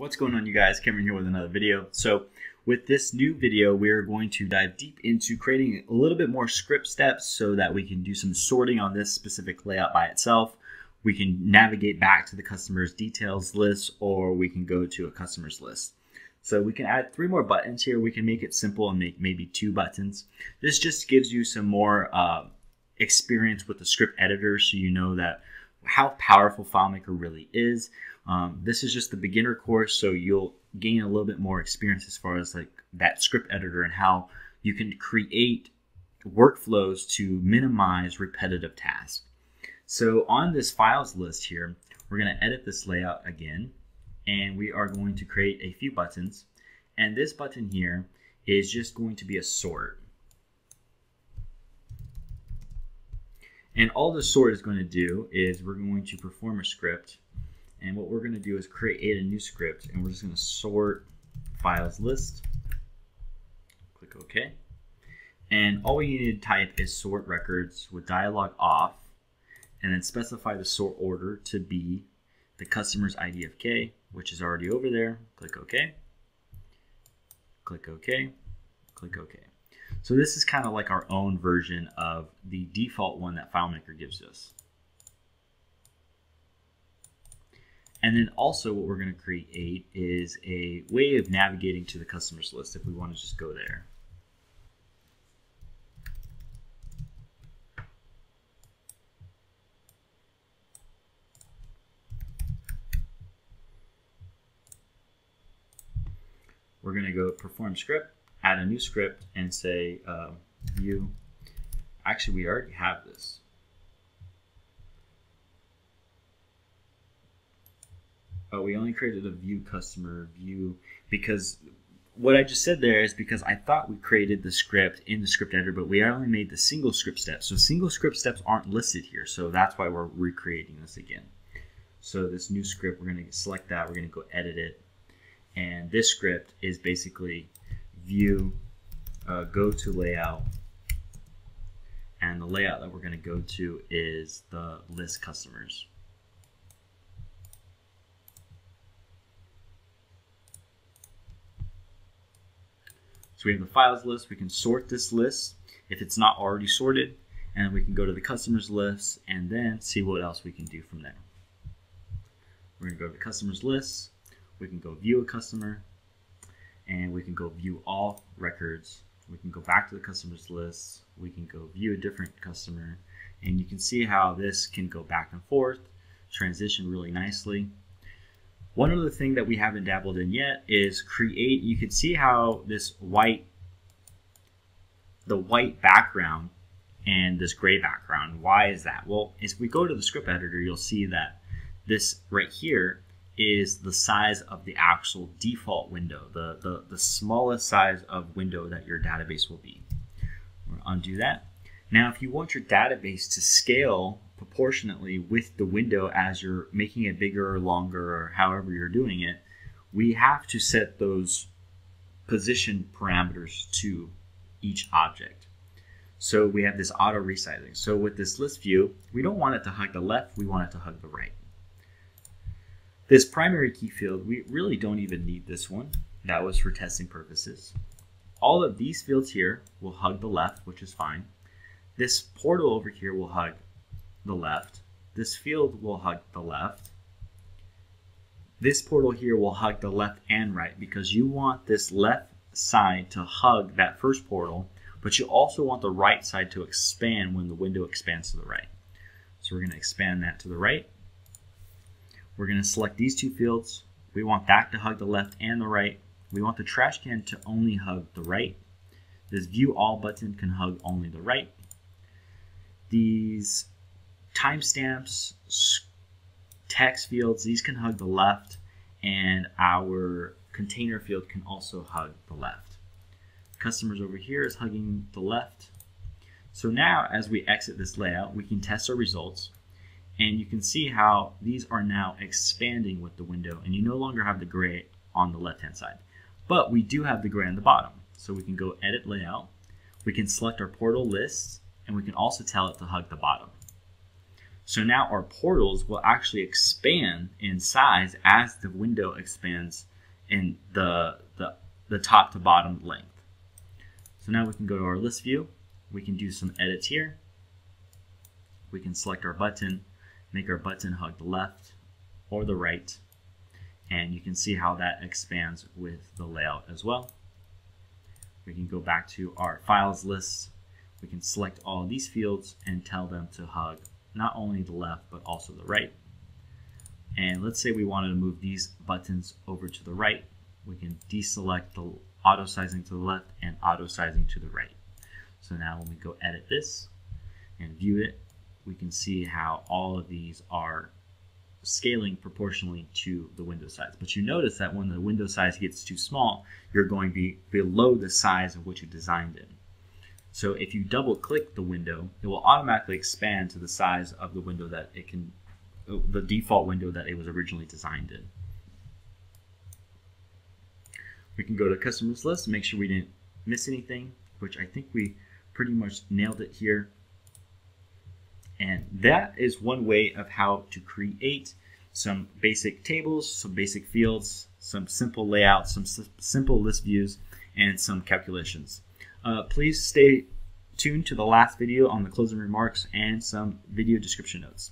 What's going on, you guys? Cameron here with another video. So with this new video, we're going to dive deep into creating a little bit more script steps so that we can do some sorting on this specific layout by itself. We can navigate back to the customer's details list, or we can go to a customer's list. So we can add 3 more buttons here. We can make it simple and make maybe 2 buttons. This just gives you some more experience with the script editor, so you know that how powerful FileMaker really is. This is just the beginner course, so you'll gain a little bit more experience as far as like that script editor and how you can create workflows to minimize repetitive tasks. So on this files list here, we're going to edit this layout again, and we are going to create a few buttons. And this button here is just going to be a sort. And all the sort is going to do is we're going to perform a script. And what we're going to do is create a new script, and we're just going to sort files list. Click OK. And all we need to type is sort records with dialog off, and then specify the sort order to be the customer's IDFK, which is already over there. Click OK. Click OK. Click OK. So this is kind of like our own version of the default one that FileMaker gives us. And then also what we're going to create is a way of navigating to the customer's list if we want to just go there. We're going to go perform script, add a new script, and say view. Actually, we already have this. Oh, we only created a view customer view because what I just said there is because I thought we created the script in the script editor, but we only made the single script steps. So single script steps aren't listed here. So that's why we're recreating this again. So this new script, we're going to select that. We're going to go edit it. And this script is basically view, go to layout. And the layout that we're going to go to is the list customers. So we have the files list. We can sort this list if it's not already sorted, and we can go to the customers list and then see what else we can do from there. We're going to go to the customers list. We can go view a customer, and we can go view all records. We can go back to the customers list. We can go view a different customer, and you can see how this can go back and forth, transition really nicely. One other thing that we haven't dabbled in yet is create. You can see how this the white background and this gray background. Why is that? Well, if we go to the script editor, you'll see that this right here is the size of the actual default window, the smallest size of window that your database will be. We're going to undo that. Now, if you want your database to scale proportionately with the window as you're making it bigger or longer or however you're doing it, we have to set those position parameters to each object. So we have this auto resizing. So with this list view, we don't want it to hug the left, we want it to hug the right. This primary key field, we really don't even need this one. That was for testing purposes. All of these fields here will hug the left, which is fine. This portal over here will hug the left. This field will hug the left. This portal here will hug the left and right, because you want this left side to hug that first portal, but you also want the right side to expand when the window expands to the right. So we're going to expand that to the right. We're going to select these 2 fields. We want that to hug the left and the right. We want the trash can to only hug the right. This view all button can hug only the right. These timestamps, text fields, these can hug the left, and our container field can also hug the left. Customers over here is hugging the left. So now as we exit this layout, we can test our results, and you can see how these are now expanding with the window, and you no longer have the gray on the left-hand side, but we do have the gray on the bottom. So we can go edit layout, we can select our portal list, and we can also tell it to hug the bottom. So now our portals will actually expand in size as the window expands in the top to bottom length. So now we can go to our list view. We can do some edits here. We can select our button, make our button hug the left or the right. And you can see how that expands with the layout as well. We can go back to our files list. We can select all these fields and tell them to hug not only the left, but also the right. And let's say we wanted to move these buttons over to the right. We can deselect the auto sizing to the left and auto sizing to the right. So now when we go edit this and view it, we can see how all of these are scaling proportionally to the window size. But you notice that when the window size gets too small, you're going to be below the size of what you designed in. So if you double click the window, it will automatically expand to the size of the window that it can, the default window that it was originally designed in. We can go to customers list, make sure we didn't miss anything, which I think we pretty much nailed it here. And that is one way of how to create some basic tables, some basic fields, some simple layouts, some simple list views, and some calculations. Please stay tuned to the last video on the closing remarks and some video description notes.